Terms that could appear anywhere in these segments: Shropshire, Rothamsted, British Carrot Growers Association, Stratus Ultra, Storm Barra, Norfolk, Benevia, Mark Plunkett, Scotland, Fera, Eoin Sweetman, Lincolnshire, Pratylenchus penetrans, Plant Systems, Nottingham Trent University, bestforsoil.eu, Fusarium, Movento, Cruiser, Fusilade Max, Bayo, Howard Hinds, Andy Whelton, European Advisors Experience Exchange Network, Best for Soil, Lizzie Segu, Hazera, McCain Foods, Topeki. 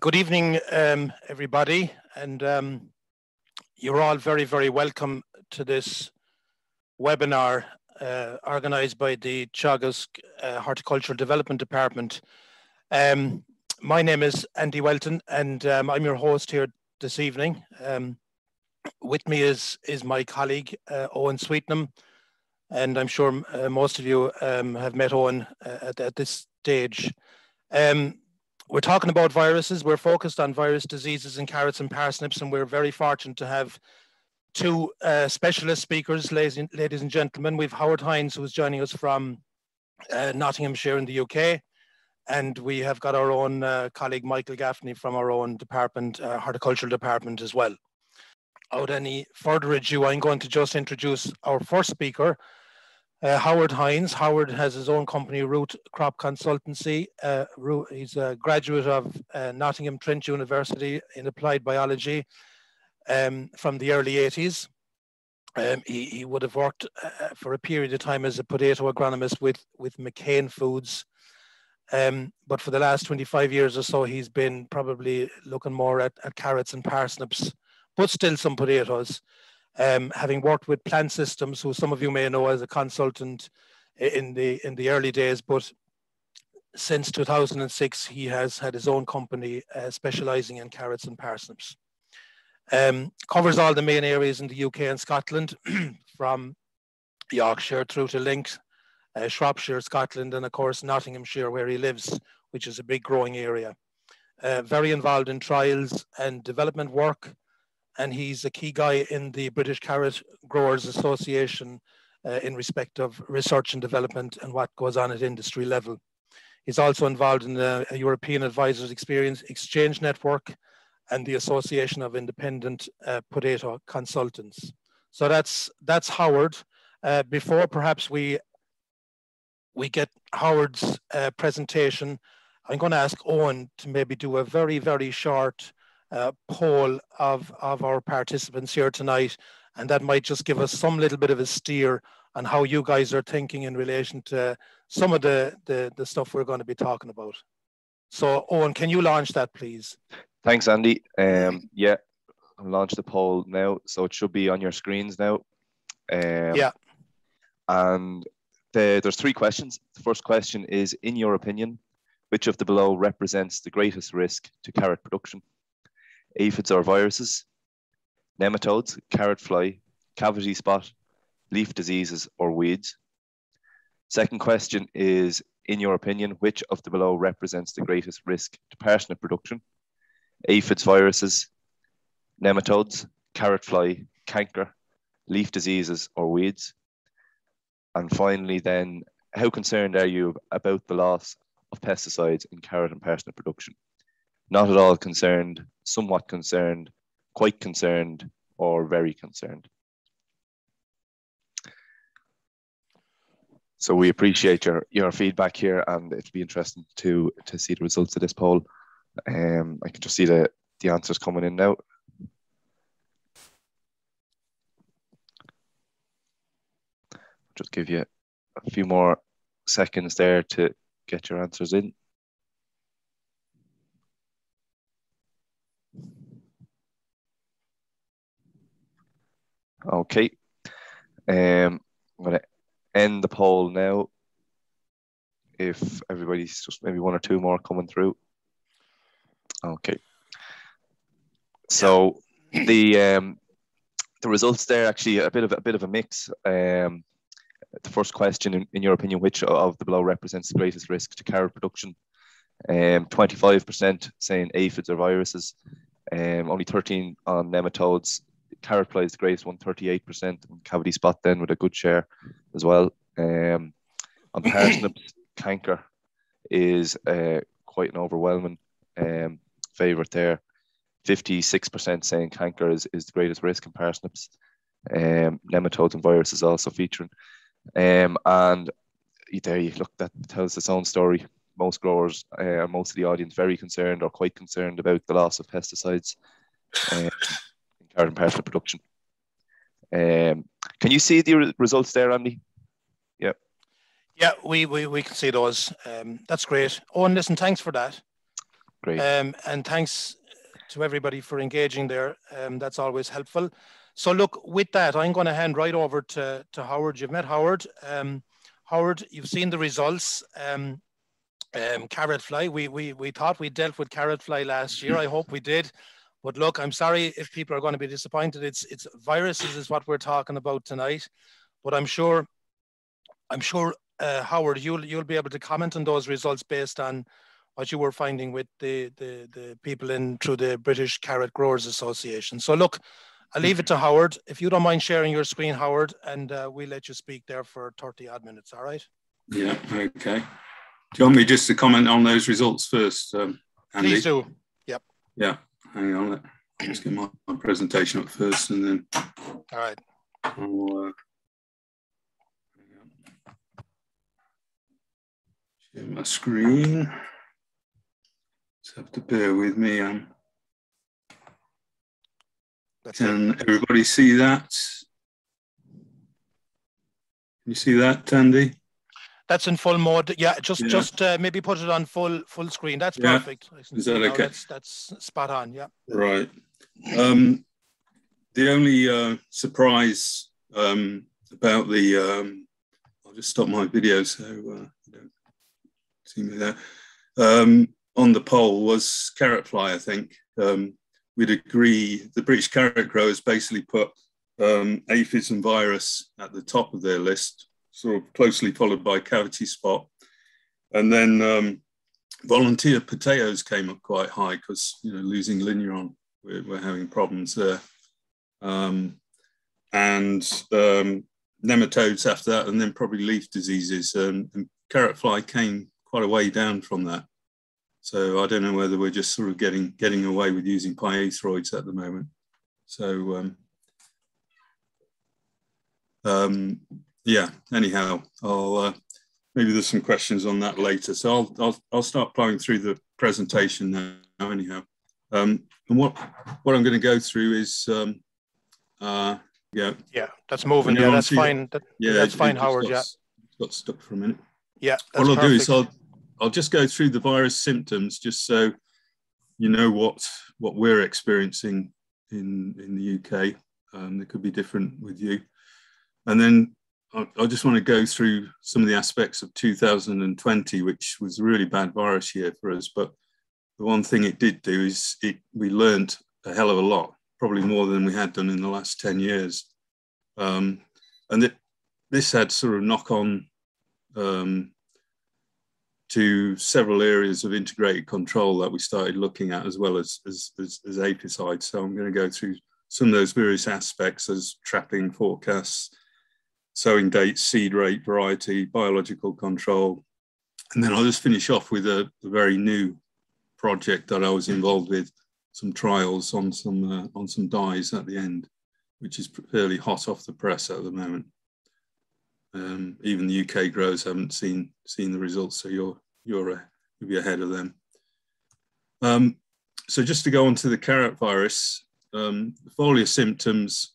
Good evening, everybody, and you're all very, very welcome to this webinar organised by the Teagasc Horticultural Development Department. My name is Andy Whelton, and I'm your host here this evening. With me is my colleague, Eoin Sweetman, and I'm sure most of you have met Eoin at this stage. We're talking about viruses. We're focused on virus diseases in carrots and parsnips, and we're very fortunate to have two specialist speakers, ladies and gentlemen. We've Howard Hinds, who's joining us from Nottinghamshire in the UK, and we have got our own colleague, Michael Gaffney, from our own department, horticultural department as well. Without any further ado, I'm going to just introduce our first speaker, Howard Hinds. Howard has his own company, Root Crop Consultancy. He's a graduate of Nottingham Trent University in Applied Biology from the early 80s. He would have worked for a period of time as a potato agronomist with McCain Foods. But for the last 25 years or so, he's been probably looking more at carrots and parsnips, but still some potatoes. Having worked with Plant Systems, who some of you may know as a consultant in the early days, but since 2006, he has had his own company specializing in carrots and parsnips. Covers all the main areas in the UK and Scotland, from Yorkshire through to Lincolnshire, Shropshire, Scotland, and of course Nottinghamshire, where he lives, which is a big growing area. Very involved in trials and development work, and he's a key guy in the British Carrot Growers Association in respect of research and development and what goes on at industry level. He's also involved in the European Advisors Experience Exchange Network and the Association of Independent Potato Consultants. So that's Howard. Before perhaps we get Howard's presentation, I'm going to ask Eoin to maybe do a very, very short poll of our participants here tonight, and that might just give us some little bit of a steer on how you guys are thinking in relation to some of the stuff we're going to be talking about. So Eoin, can you launch that, please? Thanks, Andy. Yeah, I'll launch the poll now, so it should be on your screens now. Yeah. And there's three questions. The first question is, in your opinion, which of the below represents the greatest risk to carrot production? Aphids or viruses, nematodes, carrot fly, cavity spot, leaf diseases or weeds. Second question is, in your opinion, which of the below represents the greatest risk to parsnip production? Aphids, viruses, nematodes, carrot fly, canker, leaf diseases or weeds. And finally then, how concerned are you about the loss of pesticides in carrot and parsnip production? Not at all concerned, somewhat concerned, quite concerned, or very concerned. So we appreciate your feedback here, and it'll be interesting to see the results of this poll. I can just see the answers coming in now. Just give you a few more seconds there to get your answers in. Okay, I'm going to end the poll now. If everybody's just maybe one or two more coming through. Okay. So the results there actually a bit of a mix. The first question, in your opinion, which of the below represents the greatest risk to carrot production? 25% saying aphids or viruses. Only 13 on nematodes. Carrot fly is the greatest one, 38%, and cavity spot then with a good share as well. On parsnips, canker is quite an overwhelming favourite there. 56% saying canker is the greatest risk in parsnips. Nematodes and viruses also featuring. And there you look, that tells its own story. Most growers, most of the audience, very concerned or quite concerned about the loss of pesticides. Carrot and parsnip production. Can you see the results there, Andy? Yeah. Yeah, we can see those. That's great. Eoin, listen, thanks for that. Great. And thanks to everybody for engaging there. That's always helpful. So look, with that, I'm going to hand right over to Howard. You've met Howard. Howard, you've seen the results. Carrot fly. We thought we dealt with carrot fly last year. I hope we did. But look, I'm sorry if people are going to be disappointed. It's viruses is what we're talking about tonight. But I'm sure Howard, you'll be able to comment on those results based on what you were finding with the people through the British Carrot Growers Association. So look, I'll leave it to Howard. If you don't mind sharing your screen, Howard, and we'll let you speak there for 30-odd minutes, all right? Yeah, okay. Do you want me just to comment on those results first, Andy? Please do, yep. Yeah, hang on, let's get my presentation up first and then... All right. I'll share my screen. Just have to bear with me. Can everybody see that? Can you see that, Andy? That's in full mode. Yeah, just maybe put it on full screen. That's perfect. Is that okay? That's spot on. Yeah. Right. The only surprise about the, I'll just stop my video so you don't see me there. On the poll was carrot fly, I think. We'd agree, the British carrot growers basically put aphids and virus at the top of their list, sort of closely followed by cavity spot. And then volunteer potatoes came up quite high because, you know, losing ligneron, we're having problems there. Nematodes after that, and then probably leaf diseases. And carrot fly came quite a way down from that. So I don't know whether we're just sort of getting away with using pyaethroids at the moment. So yeah. Anyhow, I'll maybe there's some questions on that later. So I'll start plowing through the presentation now. Anyhow, and what I'm going to go through is yeah, that's moving. Yeah, that's fine. That's fine, Howard. Yeah, got stuck for a minute. Yeah, what I'll do is I'll just go through the virus symptoms just so you know what we're experiencing in the UK. It could be different with you. And then I just want to go through some of the aspects of 2020, which was a really bad virus year for us. But the one thing it did do is we learned a hell of a lot, probably more than we had done in the last 10 years. And this had sort of knock-on to several areas of integrated control that we started looking at, as well as apicides. So I'm going to go through some of those various aspects as trapping forecasts, sowing dates, seed rate, variety, biological control. And then I'll just finish off with a very new project that I was involved with, some trials on some dyes at the end, which is fairly hot off the press at the moment. Even the UK growers haven't seen the results, so you'll be ahead of them. So just to go on to the carrot virus, the foliar symptoms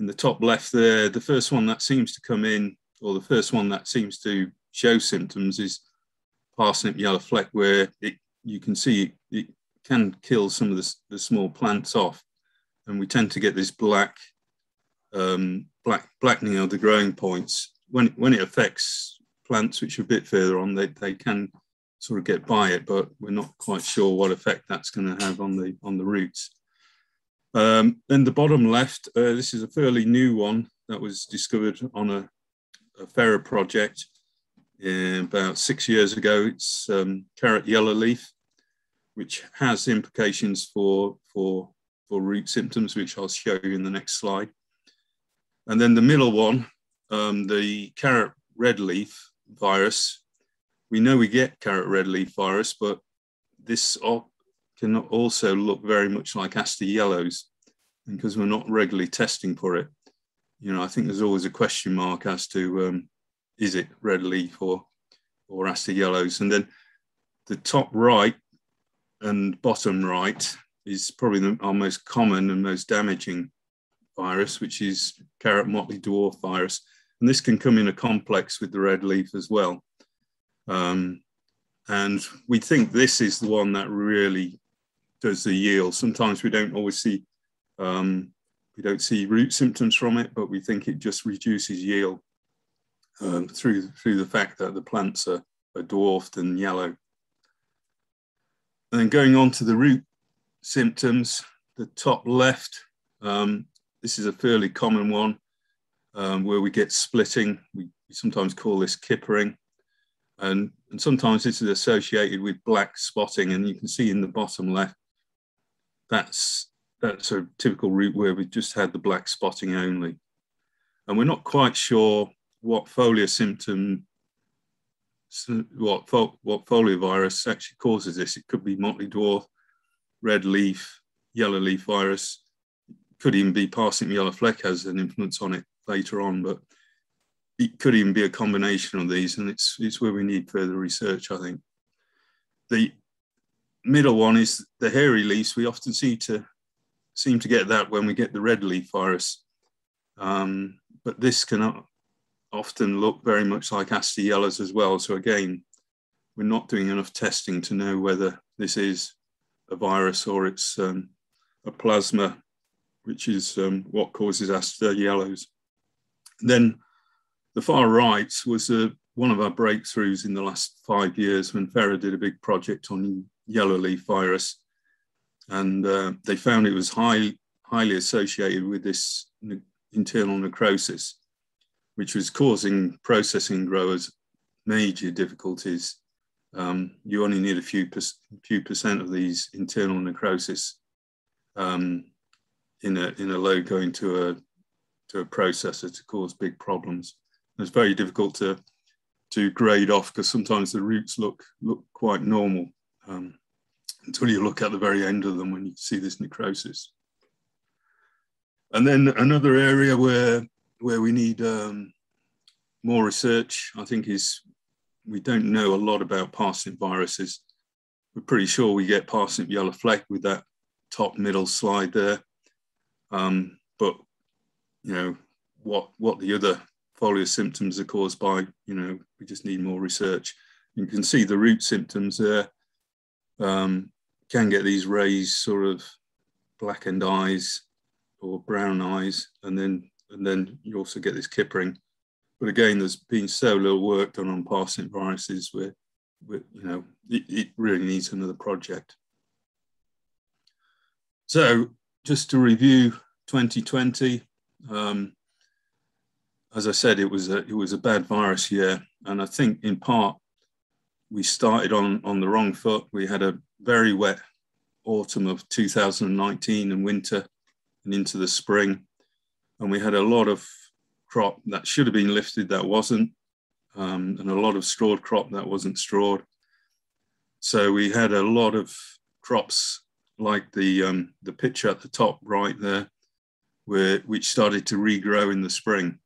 in the top left there, the first one that seems to come in, or the first one that seems to show symptoms, is parsnip yellow fleck, where you can see it can kill some of the small plants off, and we tend to get this blackening of the growing points. When it affects plants which are a bit further on, they can sort of get by it, but we're not quite sure what effect that's going to have on the roots. Then the bottom left, this is a fairly new one that was discovered on a Fera project about 6 years ago. It's carrot yellow leaf, which has implications for root symptoms, which I'll show you in the next slide. And then the middle one, the carrot red leaf virus. We know we get carrot red leaf virus, but this can also look very much like aster yellows. And because we're not regularly testing for it, you know, I think there's always a question mark as to is it red leaf or aster yellows. And then the top right and bottom right is probably our most common and most damaging virus, which is carrot motley dwarf virus, and this can come in a complex with the red leaf as well. And we think this is the one that really does the yield. Sometimes we don't always see, we don't see root symptoms from it, but we think it just reduces yield through the fact that the plants are dwarfed and yellow. And then going on to the root symptoms, the top left, this is a fairly common one where we get splitting. We sometimes call this kippering. And sometimes this is associated with black spotting, and you can see in the bottom left, that's a typical root where we've just had the black spotting only. And we're not quite sure what foliar symptom, what foliovirus actually causes this. It could be motley dwarf, red leaf, yellow leaf virus, could even be parsnip yellow fleck has an influence on it later on, but it could even be a combination of these, and it's where we need further research, I think. The middle one is the hairy leaves. We often seem to get that when we get the red leaf virus, but this can often look very much like aster yellows as well. So again, we're not doing enough testing to know whether this is a virus or it's a plasma, which is what causes aster yellows. Then the far right was one of our breakthroughs in the last 5 years when Fera did a big project on yellow leaf virus, and they found it was highly associated with this internal necrosis, which was causing processing growers major difficulties. You only need a few percent of these internal necrosis in a load going to a processor to cause big problems. It's very difficult to grade off because sometimes the roots look quite normal until you look at the very end of them when you see this necrosis. And then another area where we need more research, I think, is we don't know a lot about parsnip viruses. We're pretty sure we get parsnip yellow fleck with that top middle slide there. But, you know, what the other foliar symptoms are caused by, you know, we just need more research. You can see the root symptoms there. Can get these raised sort of blackened eyes or brown eyes, and then you also get this kippering. But again, there's been so little work done on parsnip viruses where you know, it really needs another project. So just to review 2020, as I said, it was a bad virus year, and I think in part we started on the wrong foot. We had a very wet autumn of 2019 and winter and into the spring, and we had a lot of crop that should have been lifted that wasn't, and a lot of strawed crop that wasn't strawed. So we had a lot of crops like the picture at the top right there, which started to regrow in the spring.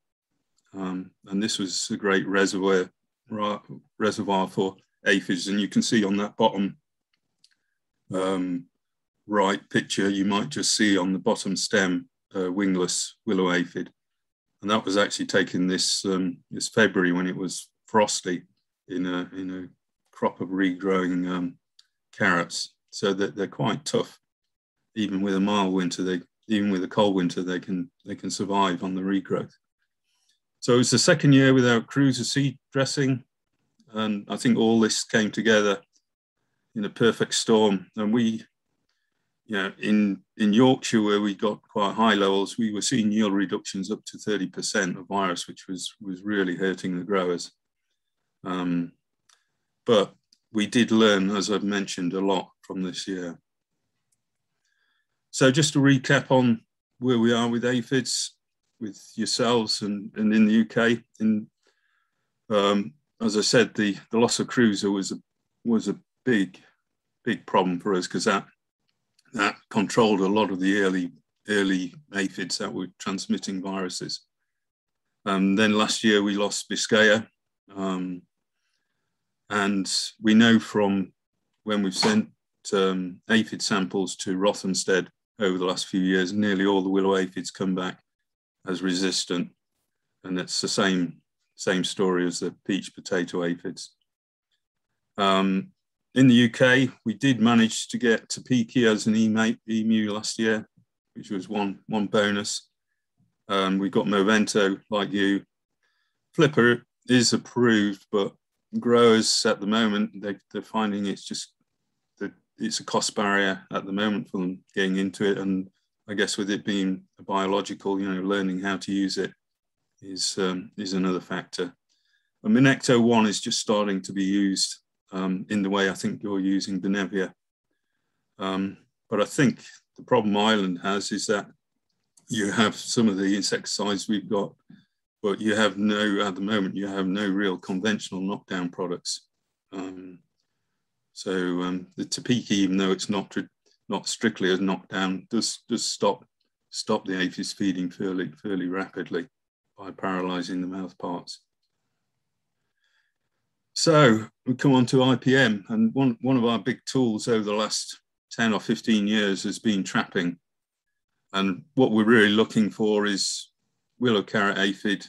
And this was a great reservoir for aphids. And you can see on that bottom right picture, you might just see on the bottom stem, wingless willow aphid. And that was actually taken this February when it was frosty in a crop of regrowing carrots. So that they're quite tough. Even with a mild winter, even with a cold winter, they can survive on the regrowth. So it's the second year without Cruiser seed dressing, and I think all this came together in a perfect storm. And we, you know, in Yorkshire, where we got quite high levels, we were seeing yield reductions up to 30% of virus, which was really hurting the growers. But we did learn, as I've mentioned, a lot from this year. So just to recap on where we are with aphids, with yourselves and in the UK. And as I said, the loss of Cruiser was a big problem for us because that controlled a lot of the early aphids that were transmitting viruses. Then last year we lost Biscaya, and we know from when we've sent aphid samples to Rothamsted over the last few years, nearly all the willow aphids come back as resistant, and it's the same story as the peach potato aphids. In the UK, we did manage to get Topeki as an EMU last year, which was one bonus. We got Movento, like you. Flipper is approved, but growers at the moment, they're finding it's just, it's a cost barrier at the moment for them getting into it. And I guess with it being a biological, you know, learning how to use it is another factor. And Minecto one is just starting to be used in the way I think you're using Benevia. But I think the problem Ireland has is that you have some of the insecticides we've got, but you have no, at the moment, you have no real conventional knockdown products. So the Topeki, even though it's not strictly a knockdown, does stop the aphids feeding fairly rapidly by paralysing the mouth parts. So we come on to IPM, and one of our big tools over the last 10 or 15 years has been trapping. And what we're really looking for is willow carrot aphid,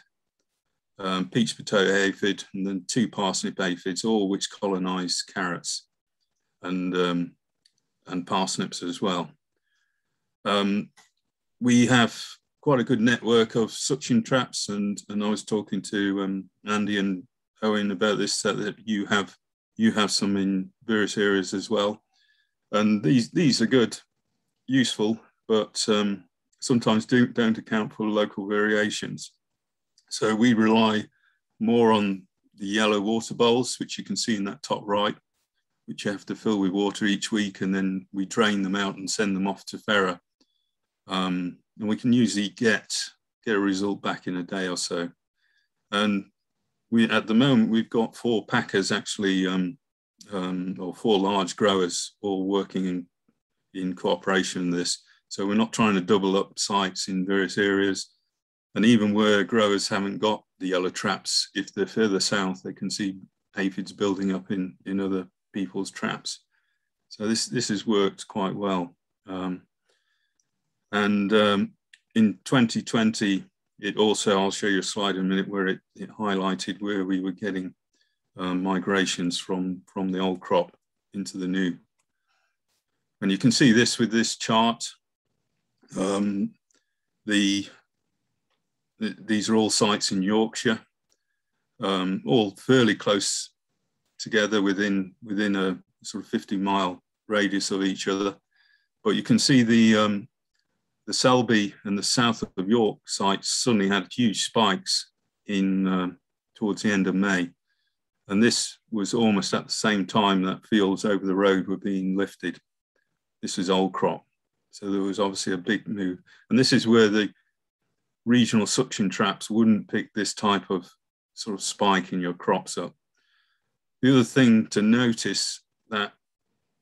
peach potato aphid, and then 2 parsnip aphids, all which colonise carrots and parsnips as well. We have quite a good network of suction traps, and I was talking to Andy and Eoin about this, that you have some in various areas as well, and these are good, useful, but sometimes don't account for local variations. So we rely more on the yellow water bowls, which you can see in that top right, which you have to fill with water each week, and then we drain them out and send them off to Fera, and we can usually get a result back in a day or so. And we, at the moment, we've got 4 packers actually, or 4 large growers all working in cooperation in this. So we're not trying to double up sites in various areas. And even where growers haven't got the yellow traps, if they're further south, they can see aphids building up in other people's traps. So this has worked quite well. In 2020, it also, I'll show you a slide in a minute where it highlighted where we were getting migrations from the old crop into the new. And you can see this with this chart. These are all sites in Yorkshire, all fairly close together within a sort of 50-mile radius of each other. But you can see the Selby and the south of York sites suddenly had huge spikes in towards the end of May. And this was almost at the same time that fields over the road were being lifted. This is old crop. So there was obviously a big move. And this is where the regional suction traps wouldn't pick this type of sort of spike in your crops up. The other thing to notice that,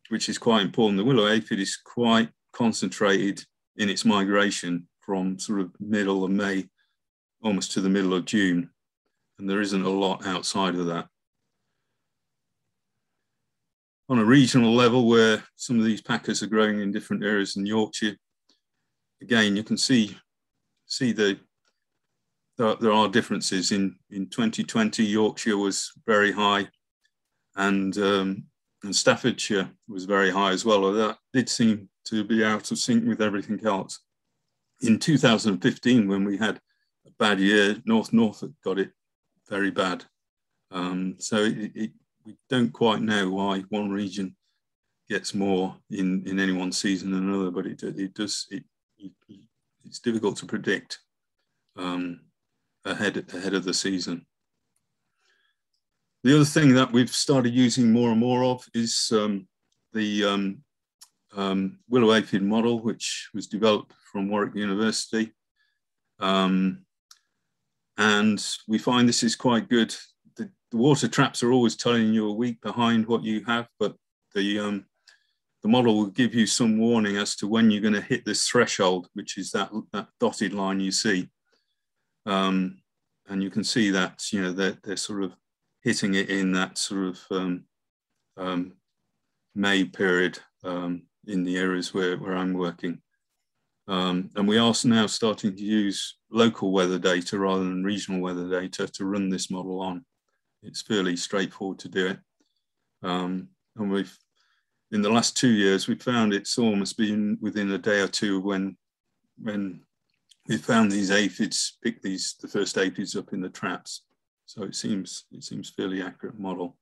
which is quite important, the willow aphid is quite concentrated in its migration from sort of middle of May, almost to the middle of June. And there isn't a lot outside of that. On a regional level where some of these packers are growing in different areas in Yorkshire, again, you can see there are differences. In 2020, Yorkshire was very high, and Staffordshire was very high as well, although that did seem to be out of sync with everything else. In 2015, when we had a bad year, Norfolk got it very bad. We don't quite know why one region gets more in any one season than another, but it's difficult to predict ahead of the season. The other thing that we've started using more and more of is the willow aphid model, which was developed from Warwick University. And we find this is quite good. The water traps are always telling you a week behind what you have, but the model will give you some warning as to when you're going to hit this threshold, which is that dotted line you see. And you can see that, you know, they're sort of hitting it in that sort of May period. In the areas where I'm working. And we are now starting to use local weather data rather than regional weather data to run this model on. It's fairly straightforward to do it. And we've, in the last 2 years, we found it's almost been within a day or two when we found these aphids, picked the first aphids up in the traps. So it seems fairly accurate model.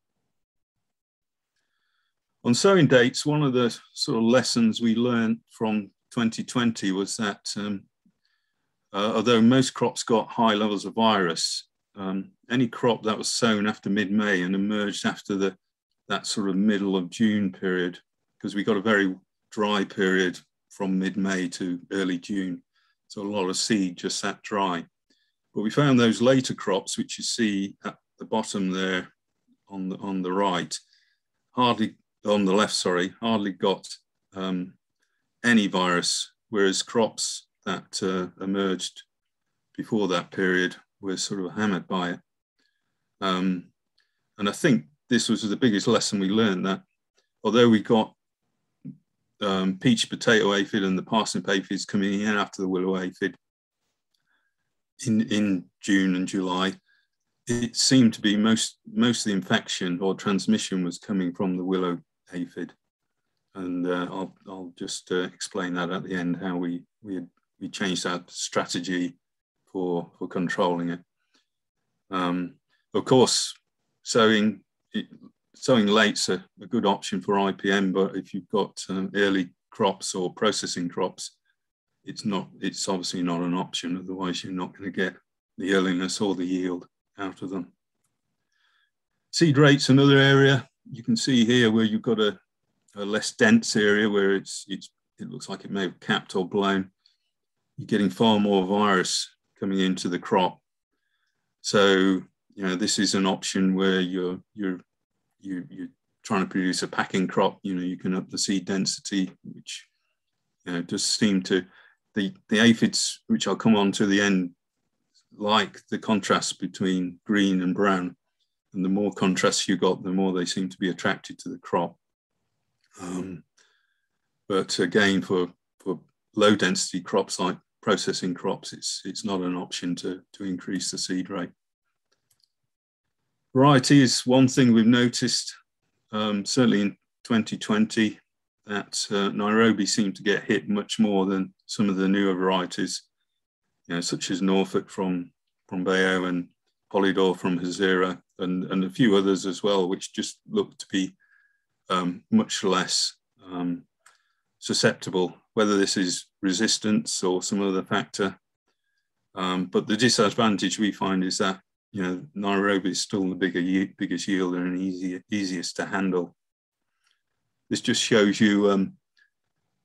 On sowing dates, one of the sort of lessons we learned from 2020 was that although most crops got high levels of virus, any crop that was sown after mid-May and emerged after that sort of middle of June period, because we got a very dry period from mid-May to early June. So a lot of seed just sat dry. But we found those later crops, which you see at the bottom there on the right, hardly got any virus, whereas crops that emerged before that period were sort of hammered by it. And I think this was the biggest lesson we learned, that although we got peach potato aphid and the parsnip aphids coming in after the willow aphid in June and July, it seemed to be most of the infection or transmission was coming from the willow aphid. And I'll just explain that at the end, how we changed our strategy for controlling it. Of course, sowing late's a good option for IPM, but if you've got early crops or processing crops, it's obviously not an option. Otherwise, you're not going to get the earliness or the yield out of them. Seed rate's another area. You can see here where you've got a less dense area where it looks like it may have capped or blown. You're getting far more virus coming into the crop. So, you know, this is an option where you're trying to produce a packing crop. You know, you can up the seed density, which, you know, just seem to, the aphids, which I'll come on to the end, like the contrast between green and brown, and the more contrast you got, the more they seem to be attracted to the crop. But again, for low density crops like processing crops, it's not an option to increase the seed rate. Variety is one thing we've noticed, certainly in 2020, that Nairobi seemed to get hit much more than some of the newer varieties, you know, such as Norfolk from Bayo and Polydor from Hazira and a few others as well, which just looked to be much less susceptible, whether this is resistance or some other factor. But the disadvantage we find is that, you know, Nairobi is still the biggest yielder and easiest to handle. This just shows you,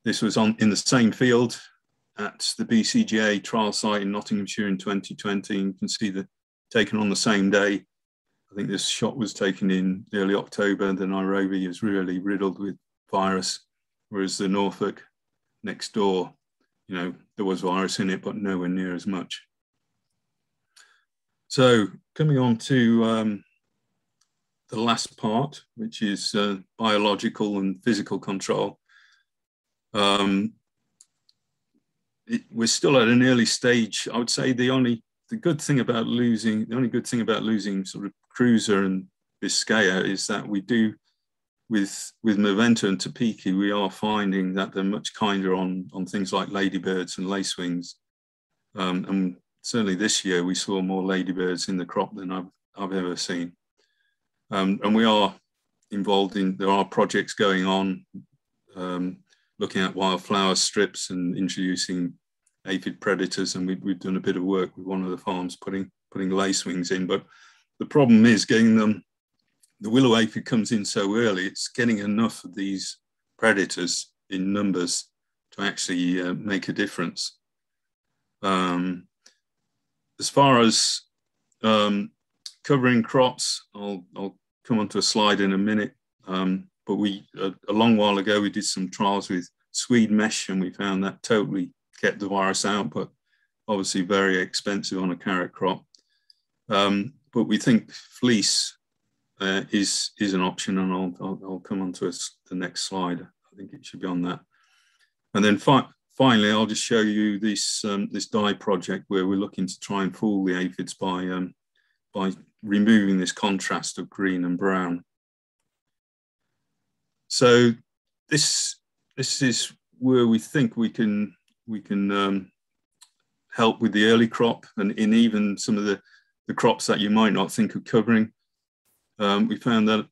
this was in the same field at the BCGA trial site in Nottinghamshire in 2020. And you can see that taken on the same day. I think this shot was taken in early October. The Nairobi is really riddled with virus, whereas the Norfolk next door, you know, there was virus in it, but nowhere near as much. So coming on to the last part, which is biological and physical control. We're still at an early stage. I would say the only good thing about losing sort of Cruiser and Biscaya is that we do, with Movento and Topeki, we are finding that they're much kinder on things like ladybirds and lacewings. And certainly this year, we saw more ladybirds in the crop than I've ever seen. And we are involved in, there are projects going on, looking at wildflower strips and introducing aphid predators. And we've done a bit of work with one of the farms putting lacewings in. But the problem is getting them, the willow aphid comes in so early, it's getting enough of these predators in numbers to actually make a difference. As far as covering crops, I'll come onto a slide in a minute, but a long while ago, we did some trials with swede mesh and we found that totally kept the virus out, but obviously very expensive on a carrot crop. But we think fleece is an option, and I'll come onto the next slide. I think it should be on that. And then finally, I'll just show you this dye project where we're looking to try and fool the aphids by removing this contrast of green and brown. So this is where we think we can help with the early crop and in even some of the crops that you might not think of covering. We found that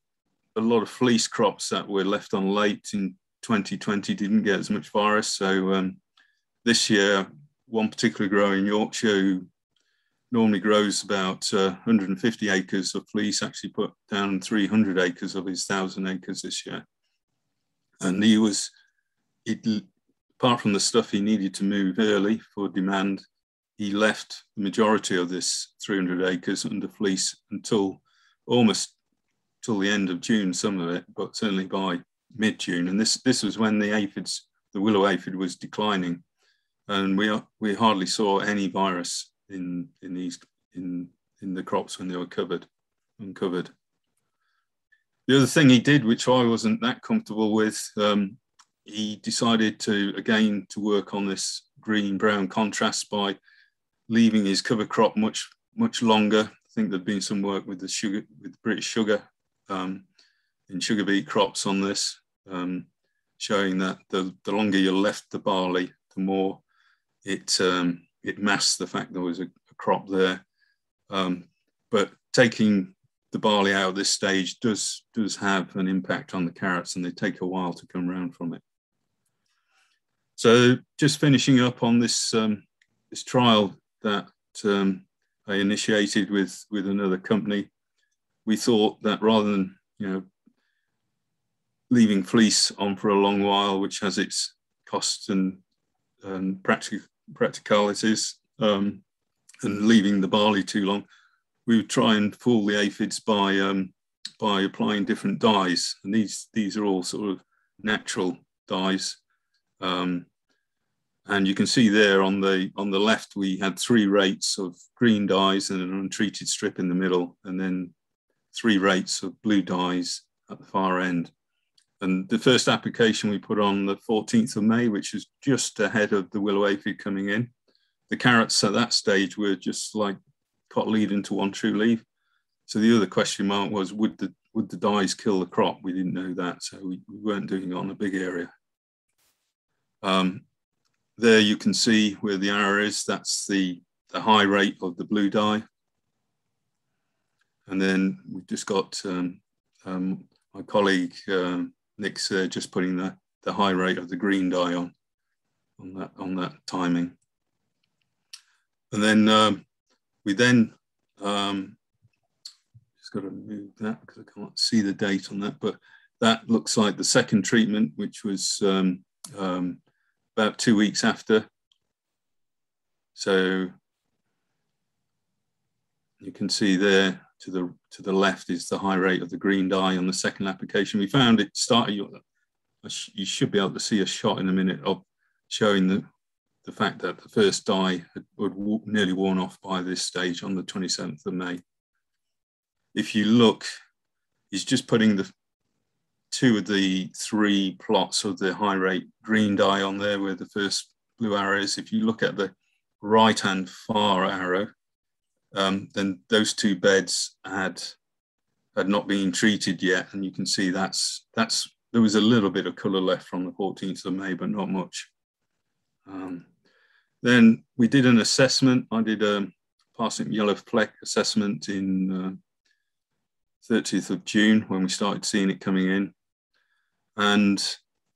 a lot of fleece crops that were left on late in 2020 didn't get as much virus. So this year, one particular grower in Yorkshire who normally grows about 150 acres of fleece actually put down 300 acres of his 1,000 acres this year. And he was, apart from the stuff he needed to move early for demand, he left the majority of this 300 acres under fleece until almost till the end of June, some of it, but certainly by mid-June. And this was when the aphids, the willow aphid was declining, and we hardly saw any virus in the crops when they were uncovered. The other thing he did, which I wasn't that comfortable with, he decided to work on this green-brown contrast by leaving his cover crop much longer. I think there'd been some work with the sugar, with British Sugar, in sugar beet crops on this, showing that the longer you left the barley, the more it masked the fact there was a crop there. But taking the barley out at this stage does have an impact on the carrots, and they take a while to come round from it. So just finishing up on this this trial that I initiated with another company, we thought that rather than leaving fleece on for a long while, which has its costs and practicalities, and leaving the barley too long, we would try and fool the aphids by applying different dyes. And these are all sort of natural dyes. And you can see there on the left, we had 3 rates of green dyes and an untreated strip in the middle, and then 3 rates of blue dyes at the far end. And the first application we put on the 14th of May, which is just ahead of the willow aphid coming in. The carrots at that stage were just like pot lead into one true leaf. So the other question mark was, would the dyes kill the crop? We didn't know that, so we weren't doing it on a big area. There you can see where the arrow is. That's the high rate of the blue dye. And then we've just got my colleague, Nick's just putting the high rate of the green dye on that timing. And then we then just got to move that because I can't see the date on that, but that looks like the second treatment, which was about 2 weeks after. So you can see there to the left is the high rate of the green dye on the second application. We found it started, you should be able to see a shot in a minute of showing the fact that the first dye had nearly worn off by this stage on the 27th of May. If you look, he's just putting the 2 of the 3 plots of the high rate green dye on there where the first blue arrow is. If you look at the right-hand far arrow, then those 2 beds had not been treated yet. And you can see there was a little bit of color left from the 14th of May, but not much. Then we did an assessment. I did a parsnip yellow fleck assessment in 30th of June when we started seeing it coming in. And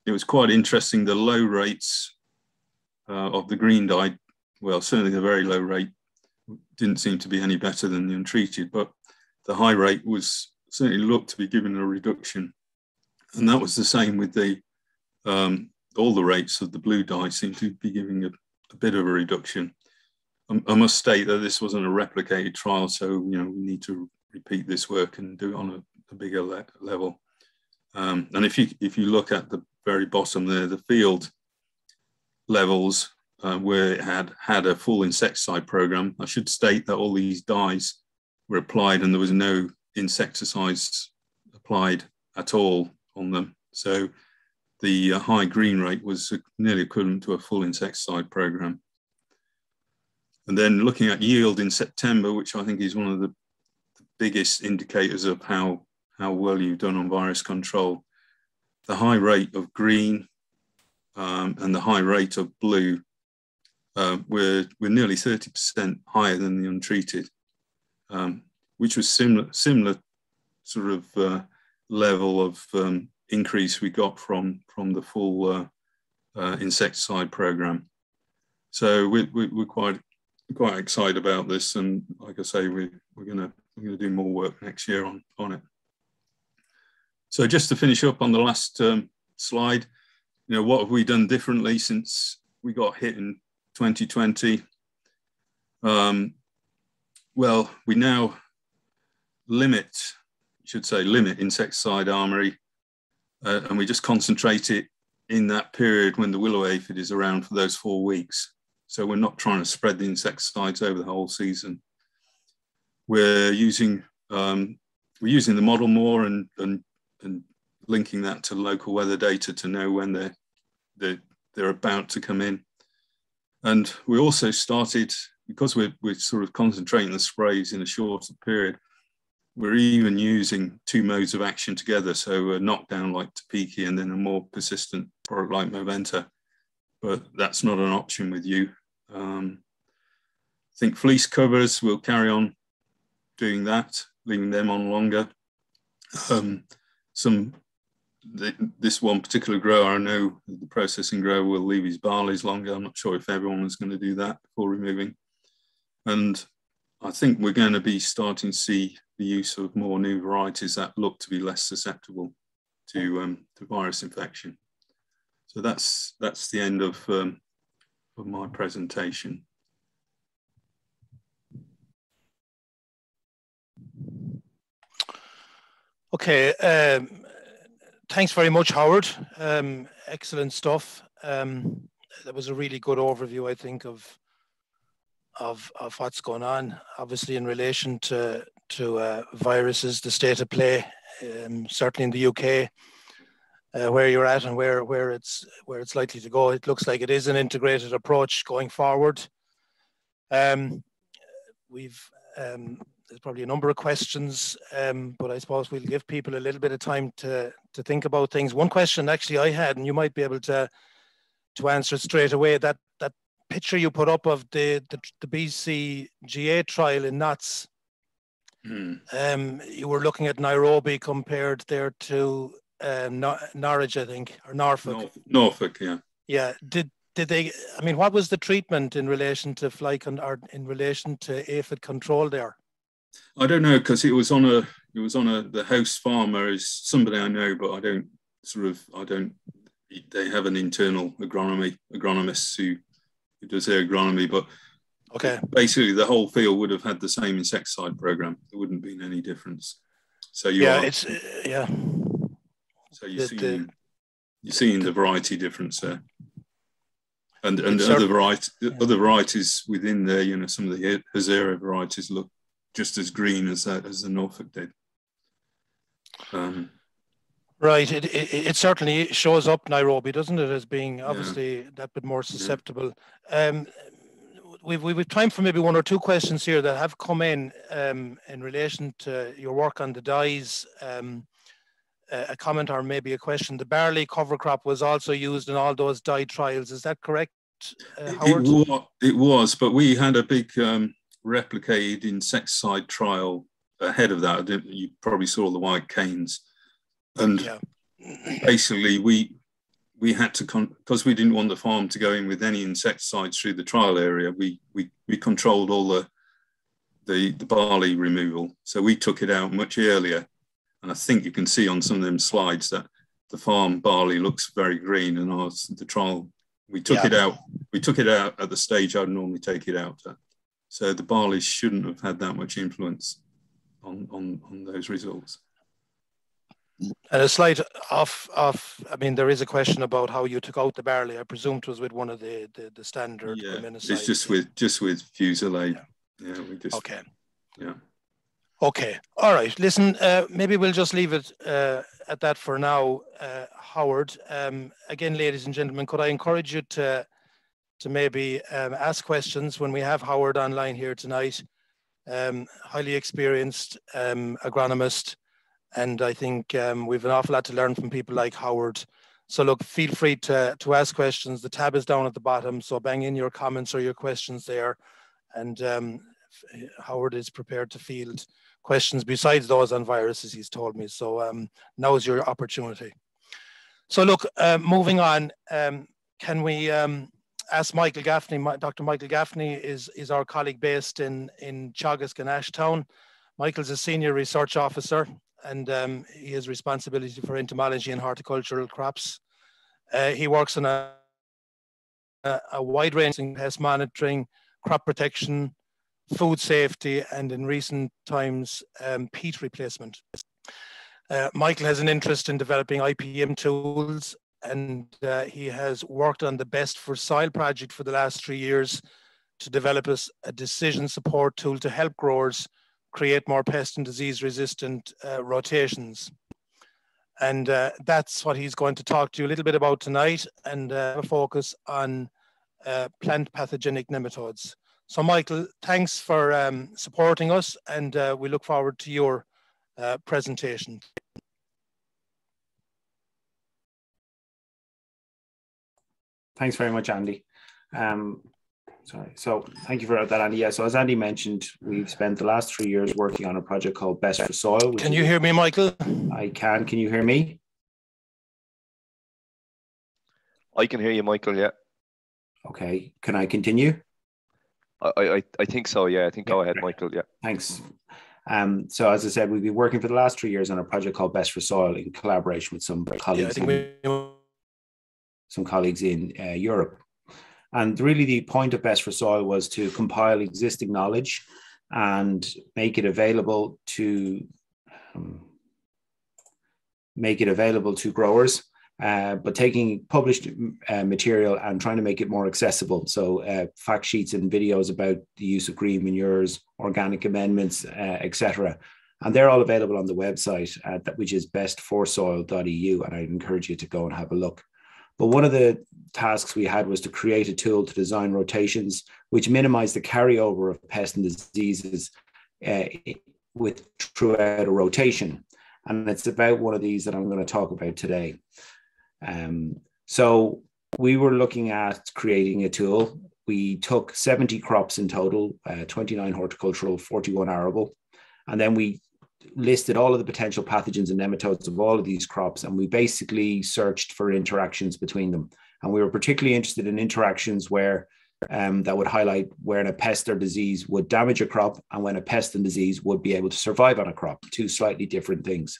it was quite interesting, the low rates of the green dye, well, certainly the very low rate didn't seem to be any better than the untreated, but the high rate was certainly looked to be given a reduction. And that was the same with the all the rates of the blue dye seem to be giving a bit of a reduction. I must state that this wasn't a replicated trial, so we need to repeat this work and do it on a bigger level. And if you look at the very bottom there, the field levels where it had a full insecticide program. I should state that all these dyes were applied and there was no insecticides applied at all on them. So the high green rate was nearly equivalent to a full insecticide program. And then looking at yield in September, which I think is one of the biggest indicators of how well you've done on virus control, the high rate of green and the high rate of blue were nearly 30% higher than the untreated, which was similar sort of level of increase we got from the full insecticide program. So we're quite excited about this, and like I say, we're going to do more work next year on it. So just to finish up on the last slide, you know, what have we done differently since we got hit in 2020? Well, we now limit insecticide armoury, and we just concentrate it in that period when the willow aphid is around for those 4 weeks. So we're not trying to spread the insecticides over the whole season. We're using the model more and linking that to local weather data to know when they're about to come in. And we also started, because we're sort of concentrating the sprays in a shorter period, we're even using two modes of action together. So a knockdown like Topeki and then a more persistent product like Movento. But that's not an option with you. I think fleece covers, we'll carry on doing that, leaving them on longer. This one particular grower, I know the processing grower will leave his barleys longer. I'm not sure if everyone is going to do that before removing. And I think we're going to be starting to see the use of more new varieties that look to be less susceptible to virus infection. So that's the end of my presentation. Okay, thanks very much, Howard. Excellent stuff. That was a really good overview, I think, of what's going on, obviously in relation to viruses, the state of play, certainly in the UK, where you're at and where it's likely to go. It looks like it is an integrated approach going forward. There's probably a number of questions, but I suppose we'll give people a little bit of time to think about things. One question actually I had, and you might be able to answer it straight away, that picture you put up of the BCGA trial in Knots. Mm. You were looking at Nairobi compared there to Norwich, I think, or Norfolk. Norfolk, yeah. Yeah. Did they? I mean, what was the treatment in relation to fly or in relation to aphid control there? I don't know, because the host farmer is somebody I know, but they have an internal agronomist who does their agronomy, but okay, basically the whole field would have had the same insecticide program. There wouldn't have been any difference. So you're seeing the variety difference there. And other varieties within there, you know, some of the Hazera varieties look just as green as the Norfolk did. Right, it certainly shows up Nairobi, doesn't it, as being obviously that bit more susceptible. Yeah. We've time for maybe one or two questions here that have come in relation to your work on the dyes. A comment or maybe a question. The barley cover crop was also used in all those dye trials. Is that correct, Howard? It was, but we had a big... replicated insecticide trial ahead of that. You probably saw the white canes, and basically we had to, because we didn't want the farm to go in with any insecticides through the trial area, we controlled all the barley removal, so we took it out much earlier. And I think you can see on some of them slides that the farm barley looks very green, and the trial we took it out at the stage I'd normally take it out at. So the barley shouldn't have had that much influence on those results. And a slight off. I mean, there is a question about how you took out the barley. I presume it was with one of the standard. Yeah, it's just with Fuselae. Yeah. Okay. Yeah. Okay. All right. Listen, maybe we'll just leave it at that for now, Howard. Again, ladies and gentlemen, could I encourage you to maybe ask questions when we have Howard online here tonight, highly experienced agronomist, And I think we've an awful lot to learn from people like Howard. So look, feel free to ask questions. The tab is down at the bottom, so bang in your comments or your questions there. And Howard is prepared to field questions besides those on viruses, he's told me. So now's your opportunity. So look, moving on, can we ask Michael Gaffney? Dr. Michael Gaffney is our colleague based in Teagasc and Ashtown. Michael's a senior research officer, and he has responsibility for entomology and horticultural crops. He works on a wide range of pest monitoring, crop protection, food safety, and in recent times, peat replacement. Michael has an interest in developing IPM tools, and he has worked on the Best for Soil project for the last 3 years to develop a decision support tool to help growers create more pest and disease resistant rotations. And that's what he's going to talk to you a little bit about tonight, and focus on plant pathogenic nematodes. So Michael, thanks for supporting us, and we look forward to your presentation. Thanks very much, Andy. Sorry. So thank you for that, Andy. Yeah, so as Andy mentioned, we've spent the last 3 years working on a project called Best for Soil. Can you hear me, Michael? I can. Can you hear me? I can hear you, Michael, yeah. Okay. Can I continue? I think so, yeah. I think go ahead, Michael, yeah. Thanks. So as I said, we've been working for the last 3 years on a project called Best for Soil in collaboration with some colleagues, in Europe. And really the point of Best for Soil was to compile existing knowledge and make it available to growers, but taking published material and trying to make it more accessible. So fact sheets and videos about the use of green manures, organic amendments, etc. And they're all available on the website, which is bestforsoil.eu, and I'd encourage you to go and have a look. But one of the tasks we had was to create a tool to design rotations which minimize the carryover of pests and diseases throughout a rotation. And it's about one of these that I'm going to talk about today. So we were looking at creating a tool. We took 70 crops in total, 29 horticultural, 41 arable. And then we listed all of the potential pathogens and nematodes of all of these crops, and we basically searched for interactions between them. And we were particularly interested in interactions where that would highlight when a pest or disease would damage a crop and when a pest and disease would be able to survive on a crop, two slightly different things.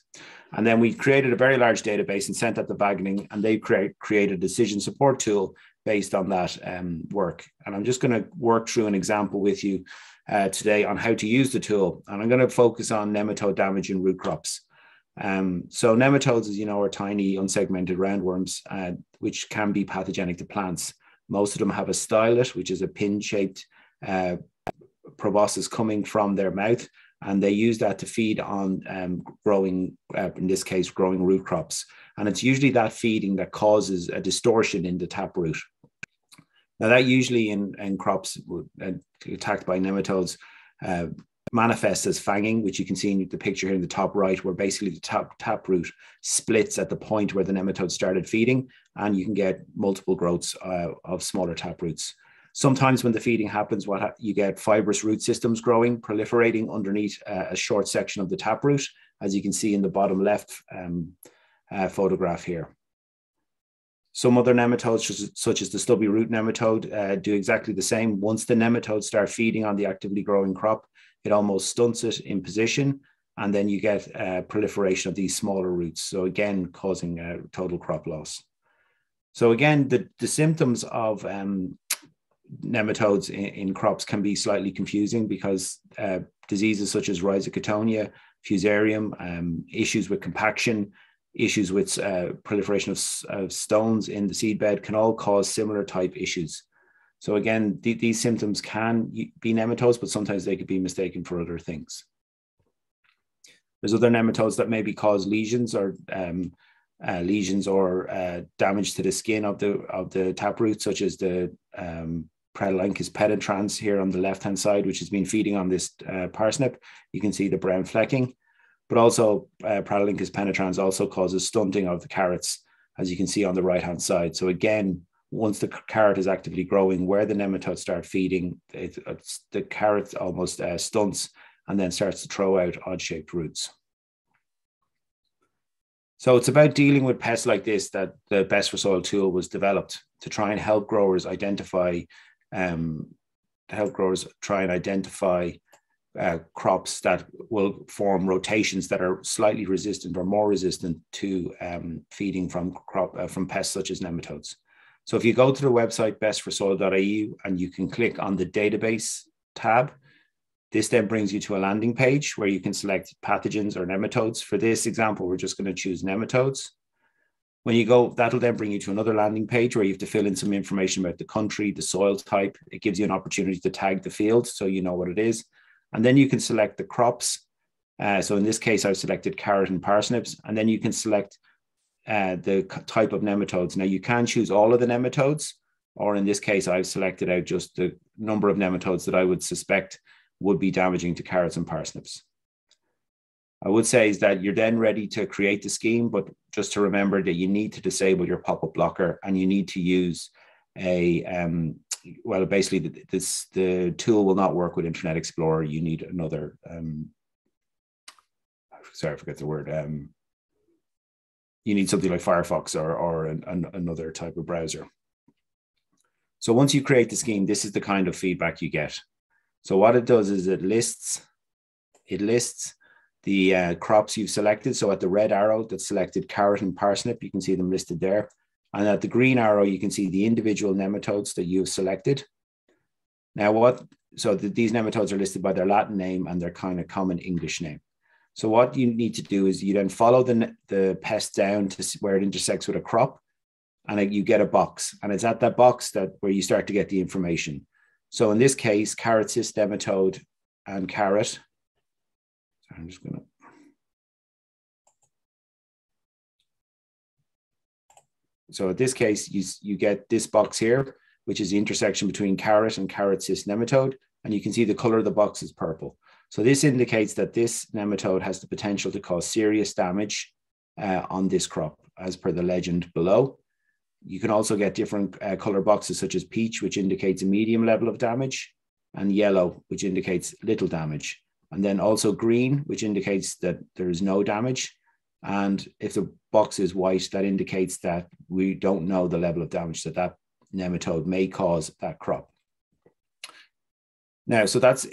And then we created a very large database and sent out the Wagening, and they created a decision support tool based on that work. And I'm just going to work through an example with you today on how to use the tool. And I'm going to focus on nematode damage in root crops. So nematodes, as you know, are tiny unsegmented roundworms, which can be pathogenic to plants. Most of them have a stylet, which is a pin-shaped proboscis coming from their mouth, and they use that to feed on growing root crops. And it's usually that feeding that causes a distortion in the taproot. Now that usually in crops attacked by nematodes manifests as fanging, which you can see in the picture here in the top right, where basically the taproot splits at the point where the nematode started feeding, and you can get multiple growths of smaller taproots. Sometimes when the feeding happens, you get fibrous root systems growing, proliferating underneath a short section of the taproot, as you can see in the bottom left photograph here. Some other nematodes, such as the stubby root nematode, do exactly the same. Once the nematodes start feeding on the actively growing crop, it almost stunts it in position, and then you get proliferation of these smaller roots. So again, causing total crop loss. So again, the symptoms of nematodes in crops can be slightly confusing because diseases such as rhizocotonia, fusarium, issues with compaction, issues with proliferation of stones in the seedbed can all cause similar type issues. So again, these symptoms can be nematodes, but sometimes they could be mistaken for other things. There's other nematodes that maybe cause lesions or damage to the skin of the taproot, such as the Pratylenchus penetrans here on the left-hand side, which has been feeding on this parsnip. You can see the brown flecking. but also Pratylenchus penetrans also causes stunting of the carrots, as you can see on the right-hand side. So again, once the carrot is actively growing, where the nematodes start feeding, the carrot almost stunts and then starts to throw out odd-shaped roots. So it's about dealing with pests like this that the Best for Soil tool was developed to try and help growers identify, crops that will form rotations that are slightly resistant or more resistant to feeding from pests such as nematodes. So if you go to the website bestforsoil.eu and you can click on the database tab, this then brings you to a landing page where you can select pathogens or nematodes. For this example, we're just going to choose nematodes. When you go, that'll then bring you to another landing page where you have to fill in some information about the country, the soil type. It gives you an opportunity to tag the field so you know what it is. And then you can select the crops. So in this case, I've selected carrot and parsnips, and then you can select the type of nematodes. Now you can choose all of the nematodes, or in this case, I've selected out just the number of nematodes that I would suspect would be damaging to carrots and parsnips. I would say is that you're then ready to create the scheme, but just to remember that you need to disable your pop-up blocker and you need to use a, well, basically the tool will not work with Internet Explorer. You need another, sorry, I forget the word. You need something like Firefox or another type of browser. So once you create the scheme, this is the kind of feedback you get. So what it does is it lists the crops you've selected. So at the red arrow that's selected carrot and parsnip, you can see them listed there. And at the green arrow, you can see the individual nematodes that you've selected. Now these nematodes are listed by their Latin name and their kind of common English name. So what you need to do is you then follow the pest down to where it intersects with a crop, and you get a box. And it's at that box where you start to get the information. So in this case, carrot cyst nematode and carrot. I'm just going to. So in this case, you get this box here, which is the intersection between carrot and carrot cyst nematode. And you can see the color of the box is purple. So this indicates that this nematode has the potential to cause serious damage on this crop, as per the legend below. You can also get different color boxes such as peach, which indicates a medium level of damage, and yellow, which indicates little damage. And then also green, which indicates that there is no damage. And if the box is white, that indicates that we don't know the level of damage that that nematode may cause that crop. Now, so that's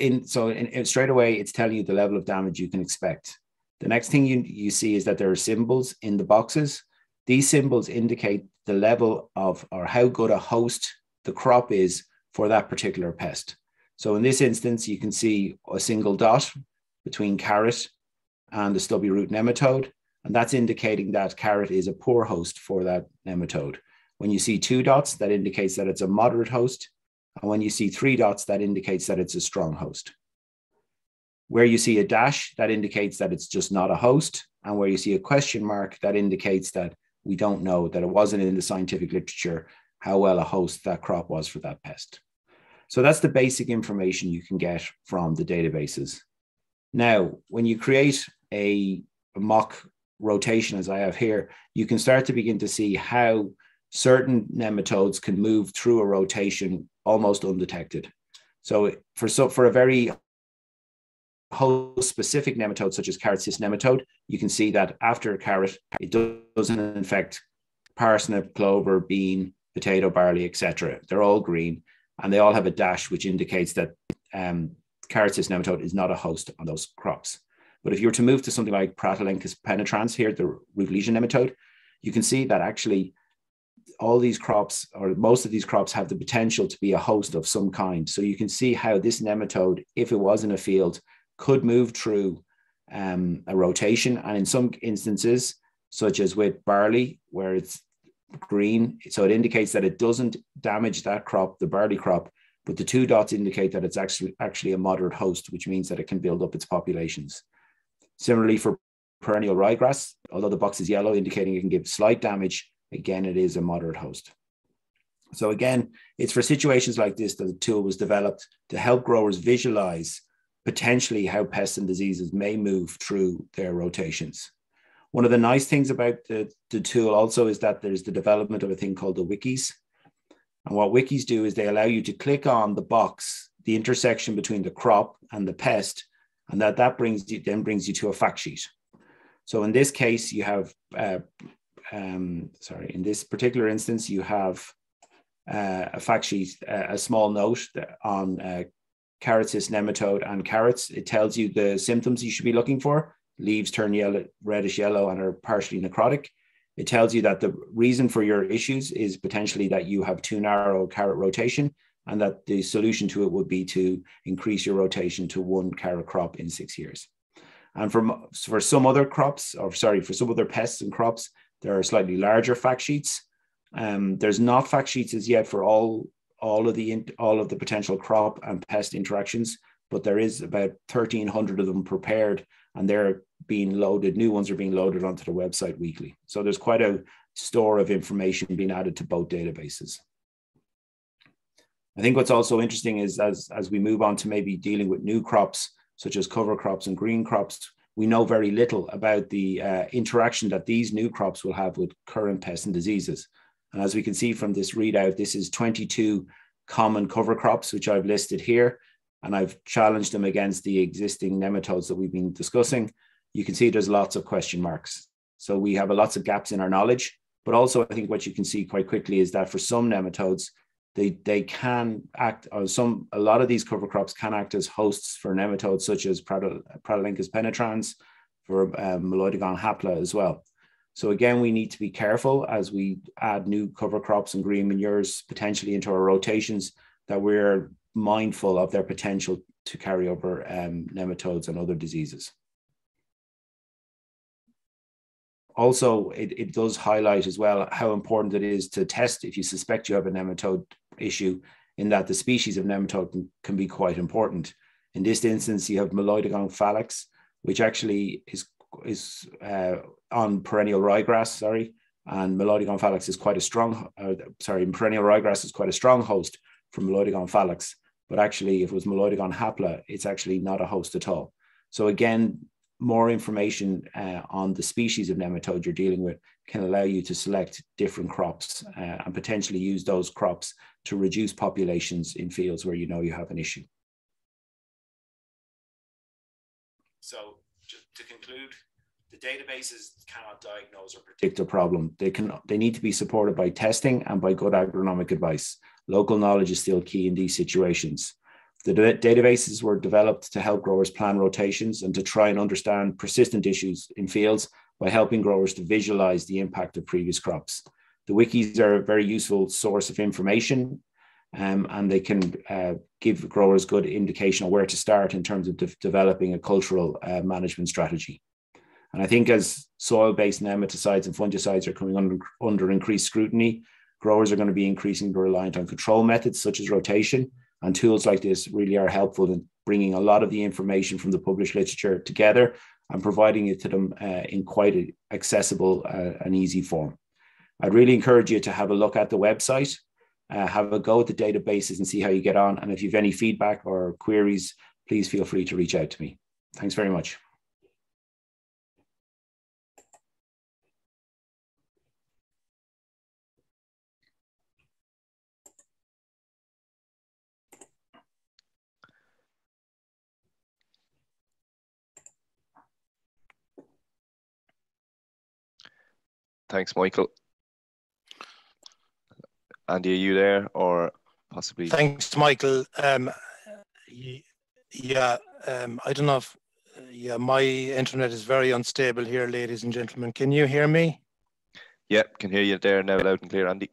straight away, it's telling you the level of damage you can expect. The next thing you see is that there are symbols in the boxes. These symbols indicate the level of, or how good a host the crop is for that particular pest. So in this instance, you can see a single dot between carrot and the stubby root nematode, and that's indicating that carrot is a poor host for that nematode. When you see two dots, that indicates that it's a moderate host. And when you see three dots, that indicates that it's a strong host. Where you see a dash, that indicates that it's just not a host. And where you see a question mark, that indicates that we don't know, that it wasn't in the scientific literature, how well a host that crop was for that pest. So that's the basic information you can get from the databases. Now, when you create a mock rotation, as I have here, you can start to begin to see how certain nematodes can move through a rotation almost undetected. So for a very host-specific nematode, such as carrot cyst nematode, you can see that after a carrot, it doesn't infect parsnip, clover, bean, potato, barley, etc. They're all green, and they all have a dash, which indicates that carrot cyst nematode is not a host on those crops. But if you were to move to something like Pratylenchus penetrans here, the root lesion nematode, you can see that actually all these crops, or most of these crops, have the potential to be a host of some kind. So you can see how this nematode, if it was in a field, could move through a rotation. And in some instances, such as with barley, where it's green, so it indicates that it doesn't damage that crop, the barley crop, but the two dots indicate that it's actually a moderate host, which means that it can build up its populations. Similarly for perennial ryegrass, although the box is yellow, indicating it can give slight damage, again, it is a moderate host. So again, it's for situations like this that the tool was developed to help growers visualize potentially how pests and diseases may move through their rotations. One of the nice things about the tool also is that there's the development of a thing called the wikis. And what wikis do is they allow you to click on the box, the intersection between the crop and the pest, and that brings you to a fact sheet. So in this case, you have, in this particular instance, you have a fact sheet, a small note on Carrotsis nematode and carrots. It tells you the symptoms you should be looking for. Leaves turn yellow, reddish yellow, and are partially necrotic. It tells you that the reason for your issues is potentially that you have too narrow carrot rotation, and that the solution to it would be to increase your rotation to one carrot crop in 6 years. And for some other pests and crops, there are slightly larger fact sheets. There's not fact sheets as yet for all of the potential crop and pest interactions, but there is about 1,300 of them prepared, and they're being loaded. New ones are being loaded onto the website weekly. So there's quite a store of information being added to both databases. I think what's also interesting is as we move on to maybe dealing with new crops, such as cover crops and green crops, we know very little about the interaction that these new crops will have with current pests and diseases. And as we can see from this readout, this is 22 common cover crops, which I've listed here, and I've challenged them against the existing nematodes that we've been discussing. You can see there's lots of question marks. So we have lots of gaps in our knowledge, but also I think what you can see quite quickly is that for some nematodes, they can act, or a lot of these cover crops can act as hosts for nematodes such as Pratylenchus penetrans, for Meloidogyne hapla as well. So again, we need to be careful as we add new cover crops and green manures potentially into our rotations, that we're mindful of their potential to carry over nematodes and other diseases. Also, it does highlight as well how important it is to test if you suspect you have a nematode issue, in that the species of nematode can be quite important. In this instance, you have Meloidogyne phallax, which actually is on perennial ryegrass, and Meloidogyne phallax is quite a strong, perennial ryegrass is quite a strong host for Meloidogyne phallax, but actually if it was Meloidogyne hapla, it's actually not a host at all. So again, more information on the species of nematode you're dealing with can allow you to select different crops and potentially use those crops to reduce populations in fields where you know you have an issue. So to conclude, the databases cannot diagnose or predict a problem. They need to be supported by testing and by good agronomic advice. Local knowledge is still key in these situations. The databases were developed to help growers plan rotations and to try and understand persistent issues in fields by helping growers to visualize the impact of previous crops. The wikis are a very useful source of information, and they can give growers good indication of where to start in terms of developing a cultural management strategy. And I think as soil-based nematicides and fungicides are coming under increased scrutiny, growers are going to be increasingly reliant on control methods such as rotation, and tools like this really are helpful in bringing a lot of the information from the published literature together and providing it to them in quite an accessible and easy form. I'd really encourage you to have a look at the website, have a go at the databases and see how you get on. And if you have any feedback or queries, please feel free to reach out to me. Thanks very much. Thanks, Michael. Andy, are you there, or possibly? Thanks, Michael. I don't know if my internet is very unstable here, ladies and gentlemen. Can you hear me? Yep, can hear you there now, loud and clear, Andy.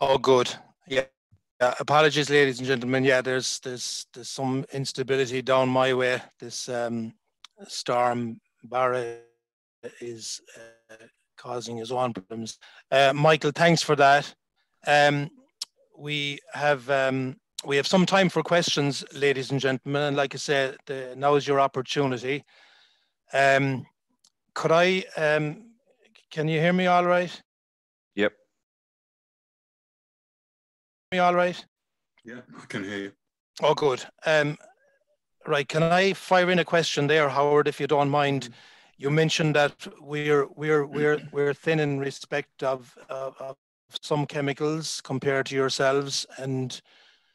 Oh, good. Yeah. Apologies, ladies and gentlemen. Yeah, there's some instability down my way. This storm Barra is causing his own problems. Michael, thanks for that. We have some time for questions, ladies and gentlemen, and like I said, now is your opportunity. Can you hear me all right? Yep. Hear me all right? Yeah, I can hear you. Oh, good. Right, can I fire in a question there, Howard, if you don't mind? You mentioned that we're thin in respect of some chemicals compared to yourselves, and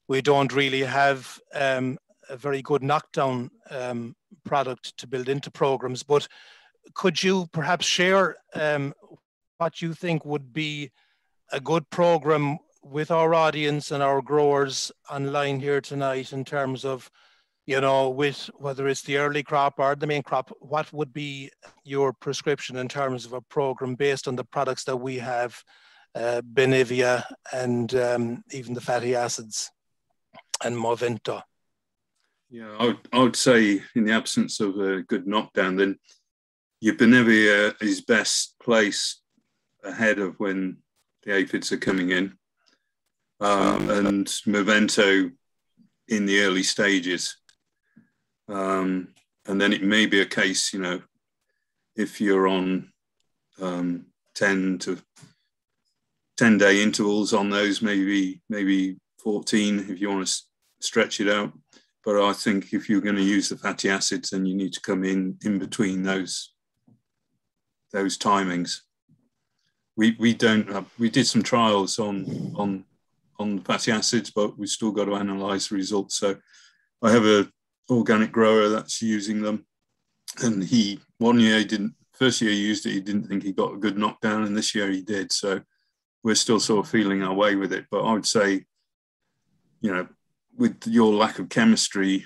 we don't really have a very good knockdown product to build into programs. But could you perhaps share what you think would be a good program with our audience and our growers online here tonight in terms of, you know, with whether it's the early crop or the main crop, what would be your prescription in terms of a program based on the products that we have, Benevia and even the fatty acids and Movento? Yeah, I would say in the absence of a good knockdown, then your Benevia is best placed ahead of when the aphids are coming in, and Movento in the early stages. And then it may be a case, you know, if you're on 10 to 10-day intervals on those, maybe 14 if you want to stretch it out. But I think if you're going to use the fatty acids, then you need to come in between those timings. We did some trials on fatty acids, but we've still got to analyse the results. So I have a organic grower that's using them, and first year he used it, he didn't think he got a good knockdown, and this year he did. So we're still sort of feeling our way with it, but I would say, you know, with your lack of chemistry,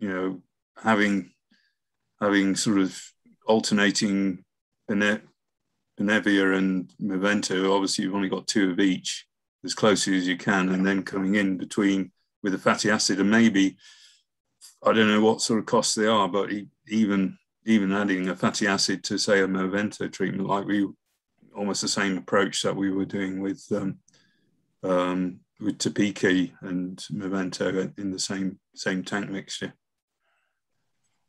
you know, having sort of alternating Benevia and Movento, obviously you've only got two of each as closely as you can, and then coming in between with a fatty acid, and maybe I don't know what sort of costs they are, but even adding a fatty acid to, say, a Movento treatment, like almost the same approach that we were doing with Topeki and Movento in the same tank mixture.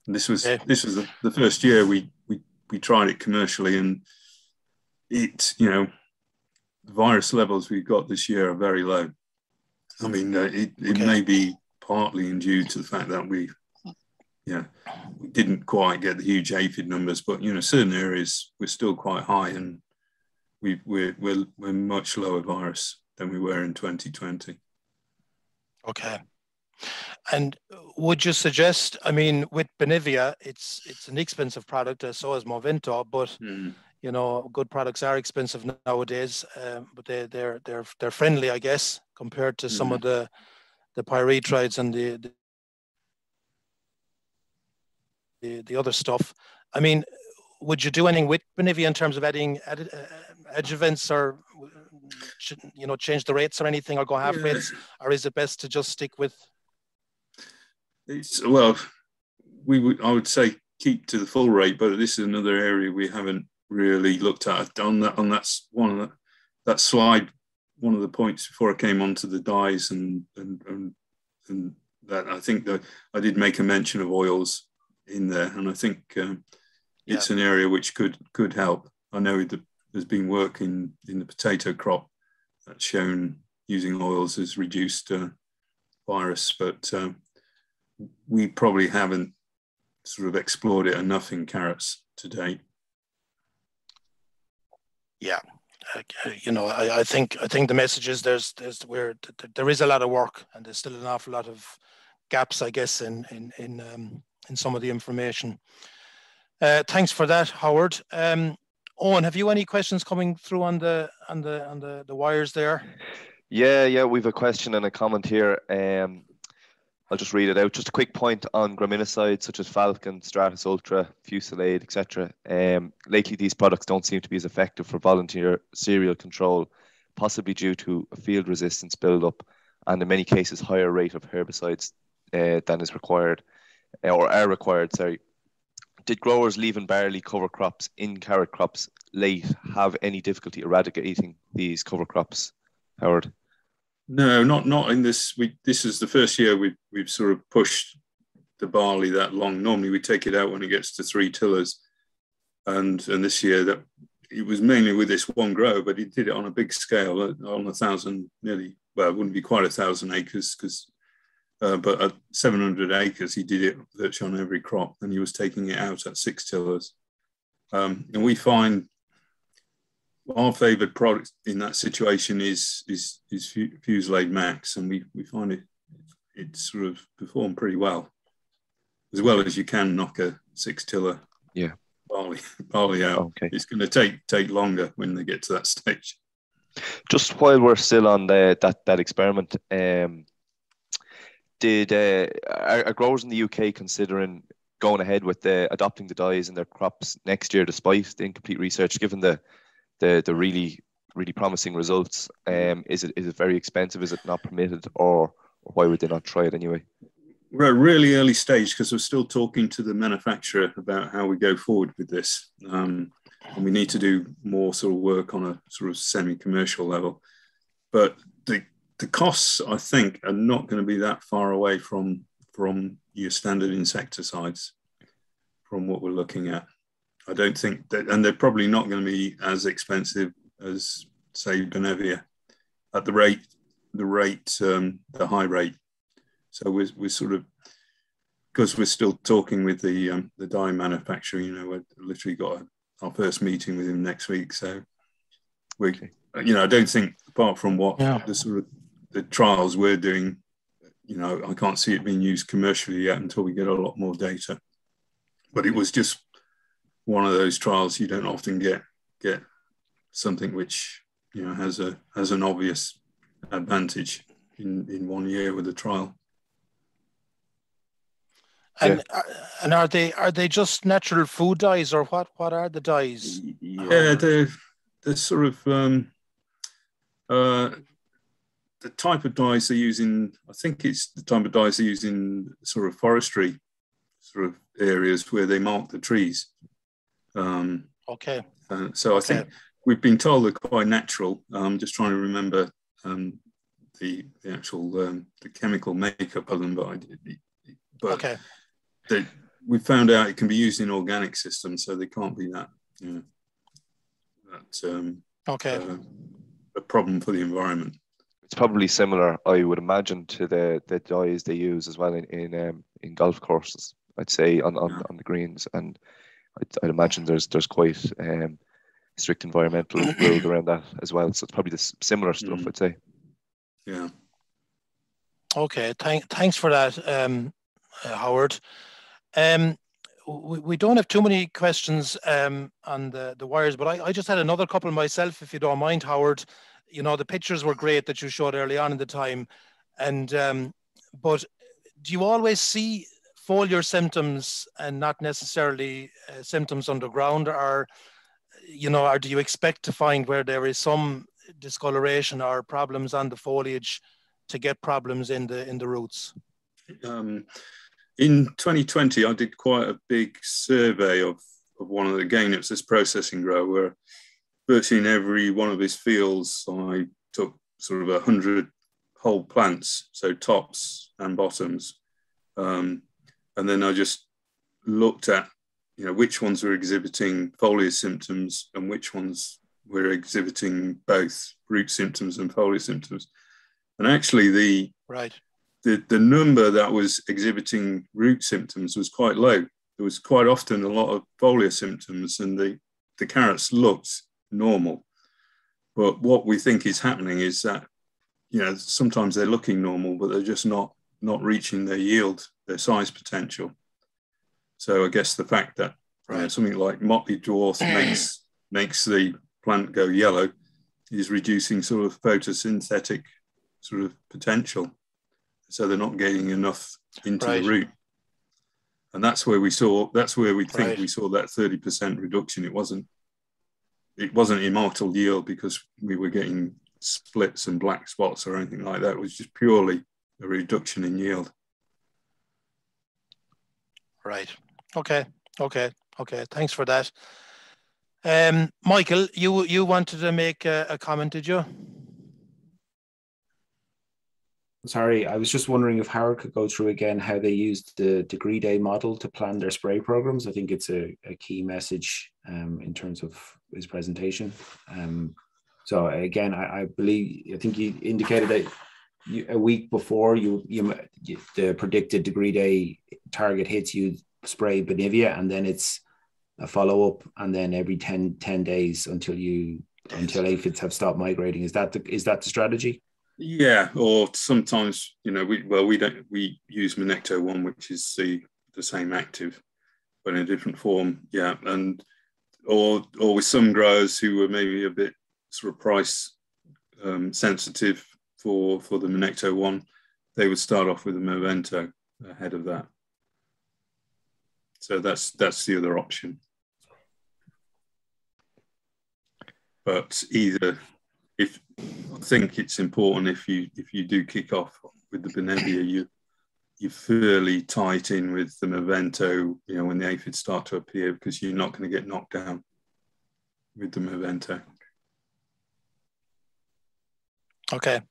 And this was the first year we tried it commercially, and it, you know, the virus levels we've got this year are very low. I mean, it may be partly due to the fact that we didn't quite get the huge aphid numbers, but, you know, certain areas we're still quite high, and we're much lower virus than we were in 2020. Okay. And would you suggest, I mean, with Benevia, it's an expensive product, so is Movento, but you know, good products are expensive nowadays, but they're friendly, I guess, compared to some of the pyretrides and the other stuff. I mean, would you do anything with Benevia in terms of adding adjuvants, or, you know, change the rates or anything, or go half rates, or is it best to just stick with? Well, I would say keep to the full rate, but this is another area we haven't really looked at. That's one of that slide. One of the points before I came onto the dyes and that, I think that I did make a mention of oils in there, and I think it's an area which could help. I know that there's been work in the potato crop that's shown using oils has reduced virus, but we probably haven't sort of explored it enough in carrots to date. Yeah. You know, I think the message is there is a lot of work, and there's still an awful lot of gaps, I guess, in some of the information. Thanks for that, Howard. Eoin, have you any questions coming through on the wires there? Yeah, we've a question and a comment here. I'll just read it out. Just a quick point on graminicides such as Falcon, Stratus Ultra, Fusilade, etc. Lately, these products don't seem to be as effective for volunteer cereal control, possibly due to a field resistance buildup and, in many cases, higher rate of herbicides than is required, or are required. Sorry. Did growers leaving barley cover crops in carrot crops late have any difficulty eradicating these cover crops, Howard? No, not in this. This is the first year we've sort of pushed the barley that long. Normally we take it out when it gets to 3 tillers, and this year that it was mainly with this one grower, but he did it on a big scale on 1,000, nearly. Well, it wouldn't be quite 1,000 acres because but at 700 acres, he did it virtually on every crop, and he was taking it out at 6 tillers. And we find our favoured product in that situation is Fusilade Max, and we find it sort of performed pretty well as you can knock a 6 tiller barley out. Okay. It's going to take longer when they get to that stage. Just while we're still on that experiment, are growers in the UK considering going ahead with adopting the dyes in their crops next year, despite the incomplete research, given the really promising results? Is it very expensive? Is it not permitted, or why would they not try it anyway? We're at a really early stage because we're still talking to the manufacturer about how we go forward with this. And we need to do more sort of work on a sort of semi-commercial level. But the costs, I think, are not going to be that far away from your standard insecticides, from what we're looking at. I don't think that, and they're probably not going to be as expensive as, say, Benevia, at the high rate. So we're sort of, because we're still talking with the dye manufacturer, you know, we've literally got our first meeting with him next week. So we, you know, I don't think, apart from what the trials we're doing, you know, I can't see it being used commercially yet until we get a lot more data. But it was just one of those trials. You don't often get something which, you know, has an obvious advantage in 1 year with a trial. And and are they just natural food dyes, or what are the dyes? Yeah, they're sort of the type of dyes they use in, I think it's the type of dyes they use in sort of forestry sort of areas where they mark the trees. So I think we've been told they're quite natural. I'm just trying to remember the actual the chemical makeup of them, but we found out it can be used in organic systems, so they can't be that, you know, a problem for the environment. It's probably similar, I would imagine, to the dyes they use as well in golf courses, I'd say, on the greens, and I'd imagine there's quite strict environmental rules around that as well. So it's probably the similar stuff, I'd say. Yeah. Okay. Thanks for that, Howard. We don't have too many questions on the wires, but I just had another couple myself, if you don't mind, Howard. You know, the pictures were great that you showed early on in the time, and but do you always see foliar symptoms and not necessarily symptoms underground, or, you know, or do you expect to find where there is some discoloration or problems on the foliage to get problems in the roots? In 2020, I did quite a big survey of one of the Gainup's, this processing grower, where virtually in every one of his fields, I took sort of 100 whole plants, so tops and bottoms. And then I just looked at, you know, which ones were exhibiting foliar symptoms and which ones were exhibiting both root symptoms and foliar symptoms. And actually the number that was exhibiting root symptoms was quite low. There was quite often a lot of foliar symptoms, and the carrots looked normal. But what we think is happening is that, you know, sometimes they're looking normal, but they're just not reaching their yield, their size potential. So I guess the fact that something like motley dwarf makes the plant go yellow is reducing sort of photosynthetic sort of potential. So they're not getting enough into the root. And that's where we think we saw that 30% reduction. It wasn't immortal yield because we were getting splits and black spots or anything like that. It was just purely a reduction in yield. Right. Okay. Thanks for that. Michael, you wanted to make a comment, did you? Sorry, I was just wondering if Howard could go through again how they used the degree day model to plan their spray programs. I think it's a key message in terms of his presentation. So again, I think you indicated that a week before the predicted degree day target hits, you spray Benevia, and then it's a follow up, and then every 10 days until aphids have stopped migrating. Is that the strategy? Yeah, or sometimes we use Minecto one, which is the same active, but in a different form. Yeah, and or with some growers who were maybe a bit sort of price sensitive for the Minecto one, they would start off with a Movento ahead of that. So that's the other option. But I think it's important if you do kick off with the Benevia, you fairly tie it in with the Movento, when the aphids start to appear, because you're not going to get knocked down with the Movento. Okay.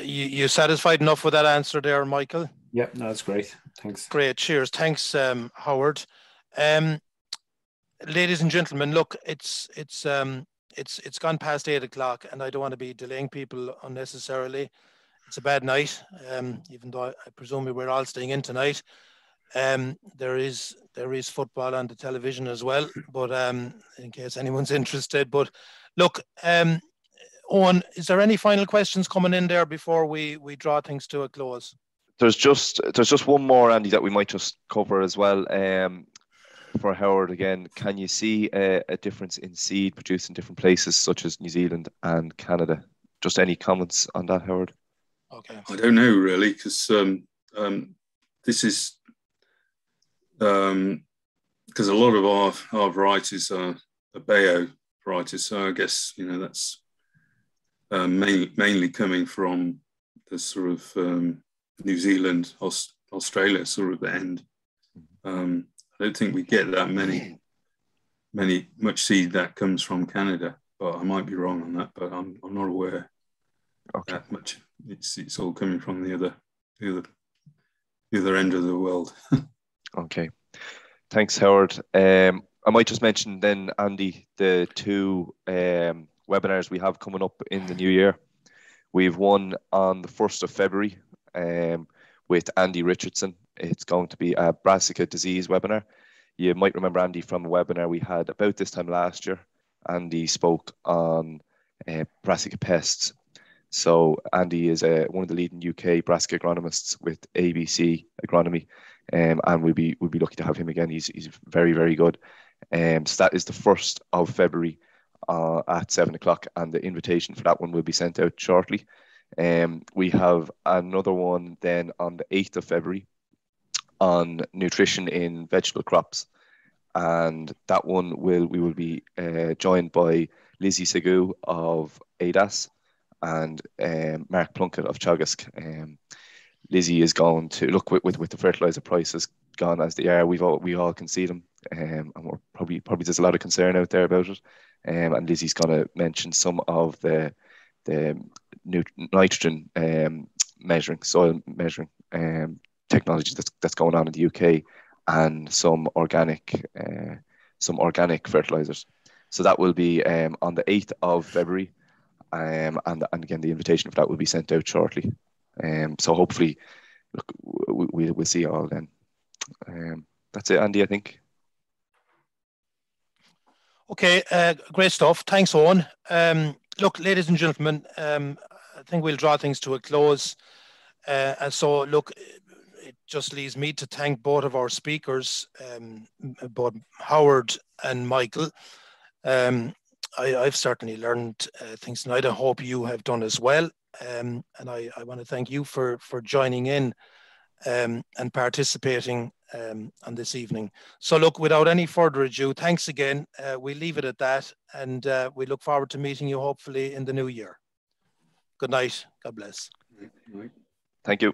You satisfied enough with that answer there, Michael? Yep, no, that's great. Thanks. Great, cheers. Thanks, Howard. Ladies and gentlemen, look, it's gone past 8 o'clock, and I don't want to be delaying people unnecessarily. It's a bad night, even though I presume we're all staying in tonight. There is football on the television as well, but in case anyone's interested. But look, Eoin, is there any final questions coming in there before we draw things to a close? There's just one more, Andy, that we might just cover as well. For Howard again, can you see a difference in seed produced in different places such as New Zealand and Canada? Just any comments on that, Howard? Okay. I don't know really, because this is because a lot of our varieties are Bayo varieties, so I guess that's mainly coming from the sort of New Zealand, Australia sort of end. I don't think we get that much seed that comes from Canada, but I might be wrong on that. But I'm not aware that much. It's all coming from the other end of the world. Okay, thanks, Howard. I might just mention then, Andy, the two webinars we have coming up in the new year. We've one on the 1st of February with Andy Richardson. It's going to be a brassica disease webinar. You might remember Andy from a webinar we had about this time last year. Andy spoke on brassica pests. So Andy is one of the leading UK brassica agronomists with ABC Agronomy, and we'll be lucky to have him again. He's very, very good. So that is the 1st of February at 7 o'clock, and the invitation for that one will be sent out shortly. We have another one then on the 8th of February, on nutrition in vegetable crops, and that one we will be joined by Lizzie Segu of ADAS and Mark Plunkett of Teagasc. Lizzie is going to look with the fertilizer prices gone as they are. We all can see them, and we're probably there's a lot of concern out there about it. And Lizzie's going to mention some of the nitrogen soil measuring. Technology that's going on in the UK, and some organic fertilizers. So that will be on the 8th of February, and again the invitation for that will be sent out shortly. So hopefully, look, we'll see you all then. That's it, Andy, I think. Okay, great stuff. Thanks, Eoin. Look, ladies and gentlemen, I think we'll draw things to a close. And so, look, it just leaves me to thank both of our speakers, both Howard and Michael. I've certainly learned things tonight. I hope you have done as well. And I want to thank you for joining in and participating on this evening. So look, without any further ado, thanks again. We leave it at that, and we look forward to meeting you hopefully in the new year. Good night. God bless. Thank you.